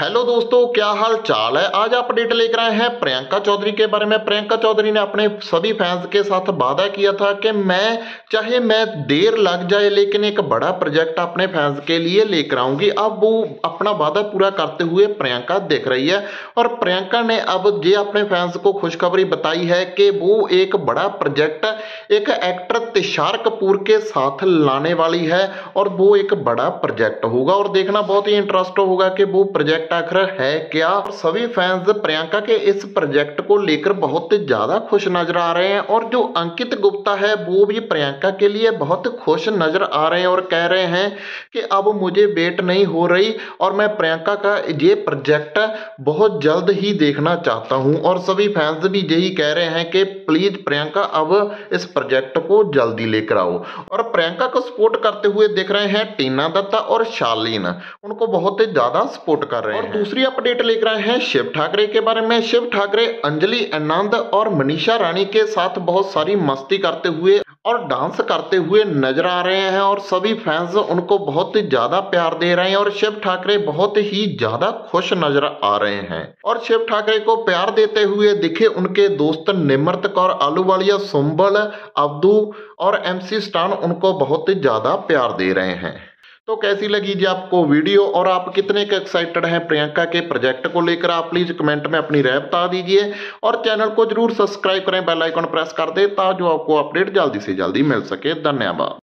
Hello दोस्तों, क्या हाल चाल है। आज अपडेट लेकर आए हैं प्रियंका चौधरी के बारे में। प्रियंका चौधरी ने अपने सभी फैंस के साथ वादा किया था कि चाहे मैं देर लग जाए लेकिन एक बड़ा प्रोजेक्ट अपने फैंस के लिए लेकर आऊंगी। अब वो अपना वादा पूरा करते हुए प्रियंका दिख रही है। और प्रियंका ने अब ये अपने फैंस को खुशखबरी बताई है कि वो एक बड़ा प्रोजेक्ट एक एक्टर तुषार कपूर के साथ लाने वाली है और वो एक बड़ा प्रोजेक्ट होगा और देखना बहुत ही इंटरेस्ट होगा कि वो प्रोजेक्ट आखिर है क्या। और सभी फैंस प्रियंका के इस प्रोजेक्ट को लेकर बहुत ज्यादा खुश नजर आ रहे हैं। और जो अंकित गुप्ता है वो भी प्रियंका के लिए बहुत खुश नजर आ रहे हैं और कह रहे हैं कि अब मुझे वेट नहीं हो रही और मैं प्रियंका का ये प्रोजेक्ट बहुत जल्द ही देखना चाहता हूं। और सभी फैंस भी यही कह रहे हैं कि प्लीज प्रियंका अब इस प्रोजेक्ट को जल्दी लेकर आओ। और प्रियंका को सपोर्ट करते हुए देख रहे हैं टीना दत्ता और शालीन, उनको बहुत ज्यादा सपोर्ट कर रहे हैं। और दूसरी अपडेट लेकर आए हैं शिव ठाकरे के बारे में। शिव ठाकरे अंजलि आनंद और मनीषा रानी के साथ बहुत सारी मस्ती करते हुए और डांस करते हुए नजर आ रहे हैं और सभी फैंस उनको बहुत ज्यादा प्यार दे रहे हैं और शिव ठाकरे बहुत ही ज्यादा खुश नजर आ रहे हैं। और शिव ठाकरे को प्यार देते हुए दिखे उनके दोस्त निमृत कौर आलूवालिया, सुंबल, अब्दू और MC स्टान उनको बहुत ज्यादा प्यार दे रहे हैं। तो कैसी लगी जी आपको वीडियो और आप कितने एक्साइटेड हैं प्रियंका के प्रोजेक्ट को लेकर, आप प्लीज कमेंट में अपनी राय बता दीजिए। और चैनल को जरूर सब्सक्राइब करें, बेल आइकन प्रेस कर दें ताकि आपको अपडेट जल्दी से जल्दी मिल सके। धन्यवाद।